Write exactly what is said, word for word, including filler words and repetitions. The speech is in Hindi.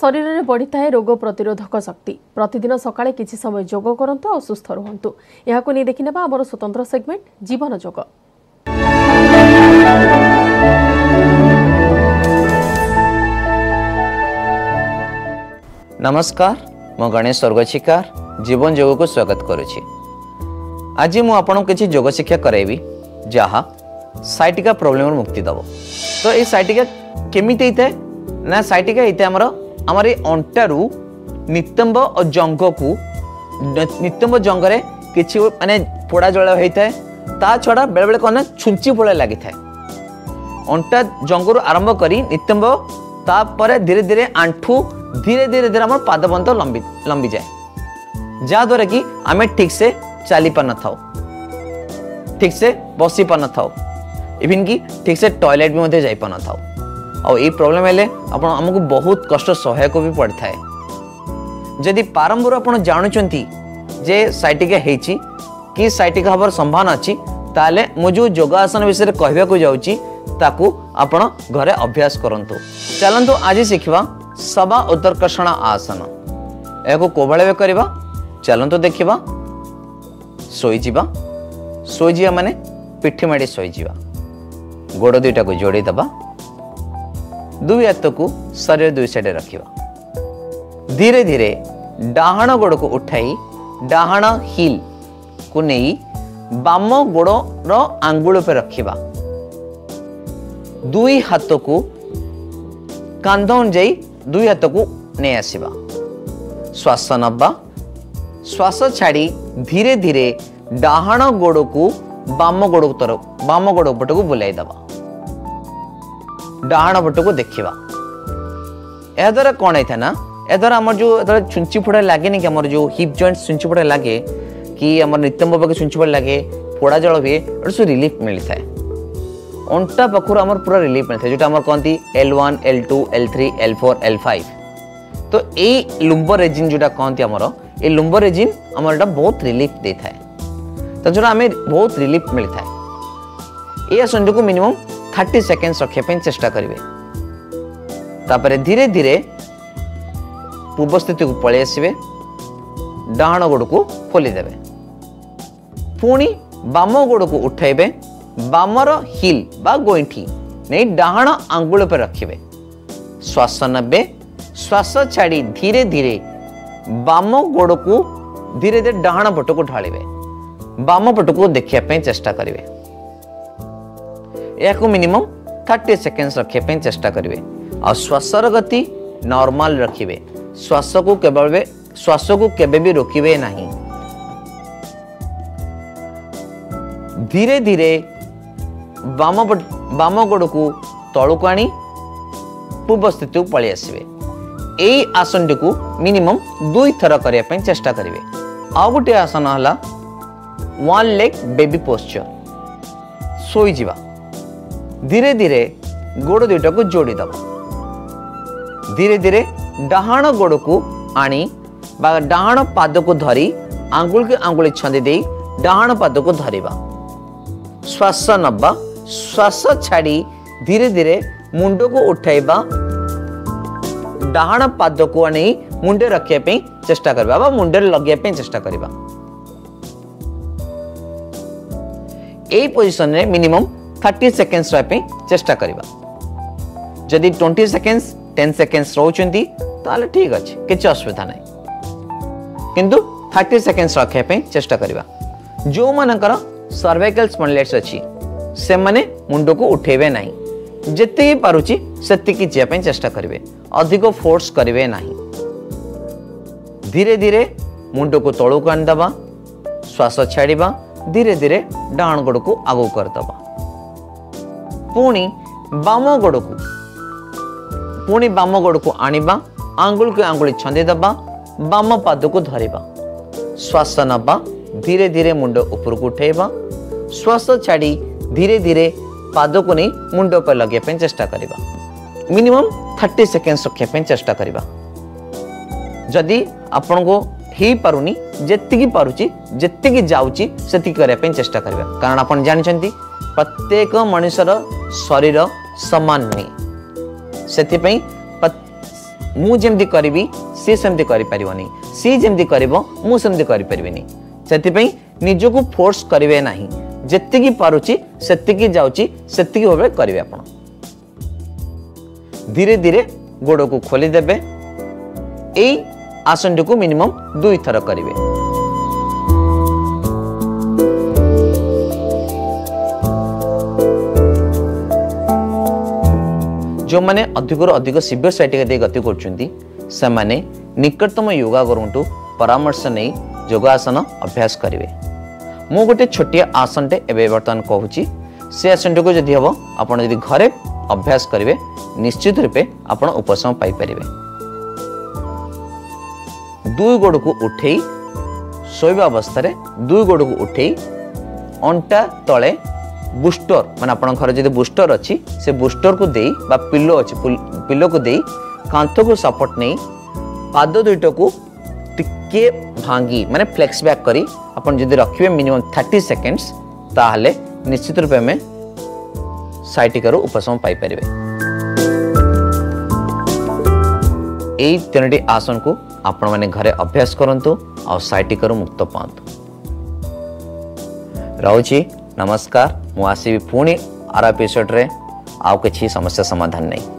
शरीर में बढ़ी थाए रोग प्रतिरोधक शक्ति। प्रतिदिन सकाळे किछि समय जोग करंतु और सुस्थ रहंतु। यहाको नै देखिनेबा हमर स्वतंत्र सेगमेंट जीवन जोग। नमस्कार, म गणेश स्वर्गशिकार जीवन जोग को स्वागत करुछि। आज मु आपन किछि जोग शिक्षा करैबी जहा साइटिका प्रॉब्लम मुक्ति दबो। तो ए साइटिका केमिति हिते ना साइटिका हिते हमर हमर ए अंटारू नितंब और जंग को नितंब जंगरे किछि माने पोड़ा जळ होइता ता छडा बेले बेले कोना छुंची पोळे लागि थाए। अंटा जंगरू आरंभ करी नितंब ता परे धीरे धीरे आंठू धीरे धीरे धीरे हमर पादबंत लंबी लंबी जाए जा द्वारा कि हमें ठीक से चली पर न थाओ, ठीक से बसी पर न थाओ, इवन कि ठीक से टॉयलेट भी मते जाई पर न थाओ। और ये प्रॉब्लम हेले आपण हमकु बहुत कष्ट सहयक भी पड़ि थाए। जदि प्रारंभर आपण जानुचंती जे साइटिका हेची कि साइटिका हबर संभावना अछि ताले मु जो योगासन विषय कहबा को जाउची ताकू आपण घरे अभ्यास करंतु। चलंतु आज सिखवा सवा उत्तरकर्षण आसन। एको कोबळे करबा चलंतु देखिबा। सोई जीवा सोई जीवा माने पिठी माडी सोई जीवा, गोड़ दुईटा को जोड़ी दबा, दुई हाथ को शरीर दुई साइड रखा, धीरे धीरे डाहाण गोड़ को उठाई डाहाण हिल को नहीं बाम गोड़ रो आंगुल पे रखा, दुई हाथ को कांध अनुजाई दुई हाथ को नहीं आसवा, श्वास नबा, श्वास छाड़ी धीरे धीरे डाहाण गोड़ को बाम गोड़ तरफ बाम गोड़ पट को बुलाई दबा, डाहाण पट को देखा। यह द्वारा कौन होता है ना, यह द्वारा आम जो छुंची फोड़ा लगे नहीं कि आम जो हिप जॉइंट छुंची फोड़ा लगे कि आम नितंब पाखे छुंची फोड़ा लगे पोड़ा जल हुए सब रिलीफ मिलता है। अंटा पाखर आम पूरा रिलीफ मिलता है, जो कहती L one L two L three L four L five. तो यही लुम्बर रेजिन जोटा कहती आमर ये लुम्बर रेजिन आम यहाँ बहुत रिलीफ दे था, तेरा आम बहुत रिलीफ मिलता है। ये आसन को मिनिमम थर्टी सेकेंड्स रखा चेष्टा करेंगे। धीरे धीरे पूर्व स्थिति को पलि आसवे, डाहाण गोड़ को खोलीदेवे, पुणी बाम गोड़ को उठाइबे, बामर हिल बा गोइठी नहीं डाहाण आंगुल पर रखिबे, श्वास नबे, श्वास छाड़ी धीरे धीरे बाम गोड़ को धीरे धीरे डाहाण पट को ढालिबे, बाम पट को देखिया चेष्टा करेंगे। यह मिनिमम थर्टी सेकेंड्स रखा चेष्टा करेंगे। आ श्वासर गति नॉर्मल रखिबे, श्वास को केवल श्वास को केबे भी रोकिबे नहीं। धीरे धीरे बाम बाम गोड़ को तलू को आनी पूर्व स्थिति पलि आसबे। यही आसन टी मिनिमम दुई थर करने चेष्टा करेंगे। आ गोटे आसन है वन लेग बेबी पोस्चर। सोई जीवा धीरे धीरे गोड़ दुईटा को जोड़ी दबा, धीरे धीरे डाहाण गोड़ को आनी बा डाहाण पाद को धरी आंगुल के आंगुली छंदी दे डाहाण पाद को धरवा, श्वास नबा, श्वास छाड़ी धीरे धीरे मुंड को उठाइबा, डाहाण पाद को आनी मुंडे रखिया चेष्टा करबा बा मुंडे लगिया चेष्टा करबा। यही पोजिशन में मिनिमम थर्टी सेकेंड्स रहा चेष्टा करवा। जदि ट्वेंटी सेकेंड्स टेन सेकेंड्स रोचंती ताले ठीक अच्छे किसी असुविधा नहीं, किंतु थर्टी सेकेंड्स रखा चेष्टा करवा। जो मानकर सर्वाइकल स्पॉन्डिलाइटिस अच्छी से माने मुंड को उठेबे नहीं, जिते पारुची सेतिकी जाए चेष्टा करेंगे, अधिक फोर्स करेंगे नहीं। धीरे धीरे मुंड को तलू को आनीदबा, श्वास छाड़वा, धीरे धीरे डाहाण गोड़ को आगो करदबा, पुणी बाम गोड़ को पुणी बाम गोड़ को आनीबा, आंगुल के आंगुली छंदी दबा, बाम पाद को धरवा, श्वास नबा, धीरे धीरे मुंड ऊपर को उठेबा, श्वास छाड़ी धीरे धीरे पाद को नहीं मुंड पर लगे चेष्टा करवा। मिनिमम थर्टी सेकेंड्स रखा चेष्टा करवा। जदि आपण को ही पारुनी जेतिकी पारुची जेतिकी जाउची सेतिकी करिया पे चेष्टा करबा, कारण आपण जानचंती प्रत्येक मनुष्यर शरीर समान नहीं, सेति पई मुझे करी सी सेमती करें सी जमी करमी से निज को फोर्स करेंगे ना जी पार्टी से जाऊँगी से भाव करेंगे आप धीरे धीरे गोड़ को खोलीदेवे यही आसन को मिनिमम दुई थर करेंगे। जो मैंने अधिक अधिक सिवियर साइटिका दे गति करने निकटतम योगा गुरुंटू परामर्श नहीं योगासन अभ्यास करेंगे। मु गोटे छोटिया आसन टे एवं बर्तमान कहूँ से आसन को जब हम आपड़ जी घरे अभ्यास करेंगे निश्चित रूपे आपड़ उपशम पाइपर। दुई गोड़ को उठे शोवा अवस्था दुई गोड़ को उठे अंटा तले बुस्टर मान आप घर जब बुस्टर अच्छी से बुस्टर को दे बा पिलो अच्छी पिलो को दे कांथ को सपोर्ट नहीं पाद दुईट को टिके भांगी माने फ्लेक्स बैक करी अपन जब रखिए मिनिमम थर्टी सेकेंड्स ताहले निश्चित रूपे में साइटिकारू उपशम पाइपर। यही तीनोटी आसन को आपण मैंने घरे अभ्यास करंतु और साइटिकारू मुक्त पातु। रोचे नमस्कार, मुझे आसवि पुणी आर एपिसोड रे आउ किसी समस्या समाधान नहीं।